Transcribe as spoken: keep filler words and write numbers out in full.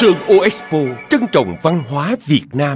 Sơn ô expo trân trọng văn hóa Việt Nam.